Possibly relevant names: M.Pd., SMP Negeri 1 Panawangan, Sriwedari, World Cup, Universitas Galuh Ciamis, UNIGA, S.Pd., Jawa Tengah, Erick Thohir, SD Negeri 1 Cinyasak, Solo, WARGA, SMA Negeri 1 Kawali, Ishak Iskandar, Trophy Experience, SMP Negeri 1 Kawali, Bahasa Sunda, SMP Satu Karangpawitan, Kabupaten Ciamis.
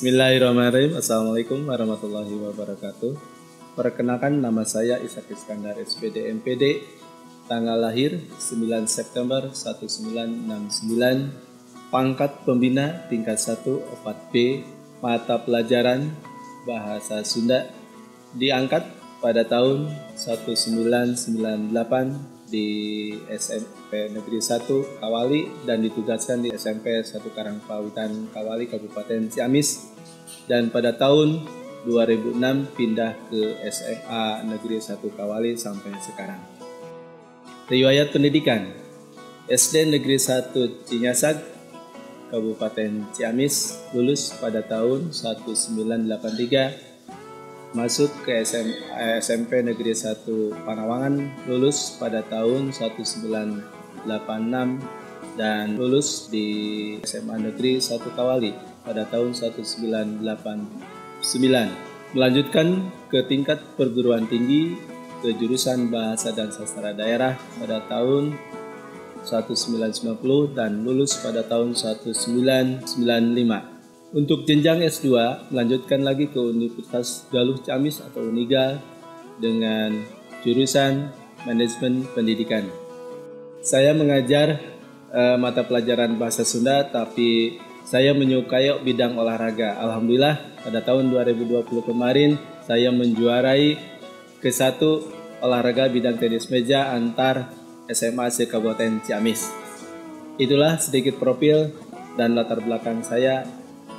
Bismillahirrahmanirrahim. Assalamualaikum warahmatullahi wabarakatuh. Perkenalkan, nama saya Ishak Iskandar, SPD MPD. Tanggal lahir 9 September 1969. Pangkat pembina tingkat 1 4B, mata pelajaran Bahasa Sunda. Diangkat pada tahun 1998 di SMP Negeri 1 Kawali dan ditugaskan di SMP Satu Karangpawitan Kawali, Kabupaten Ciamis, dan pada tahun 2006 pindah ke SMA Negeri 1 Kawali sampai sekarang. Riwayat pendidikan: SD Negeri 1 Cinyasak, Kabupaten Ciamis, lulus pada tahun 1983. Masuk ke SMP Negeri 1 Panawangan, lulus pada tahun 1986 dan lulus di SMA Negeri 1 Kawali pada tahun 1989. Melanjutkan ke tingkat perguruan tinggi ke jurusan Bahasa dan Sastra Daerah pada tahun 1990 dan lulus pada tahun 1995. Untuk jenjang S2, melanjutkan lagi ke Universitas Galuh Ciamis atau UNIGA dengan jurusan Manajemen Pendidikan. Saya mengajar mata pelajaran Bahasa Sunda, tapi saya menyukai bidang olahraga. Alhamdulillah, pada tahun 2020 kemarin saya menjuarai ke-1 olahraga bidang tenis meja antar SMA se-Kabupaten Ciamis. Itulah sedikit profil dan latar belakang saya.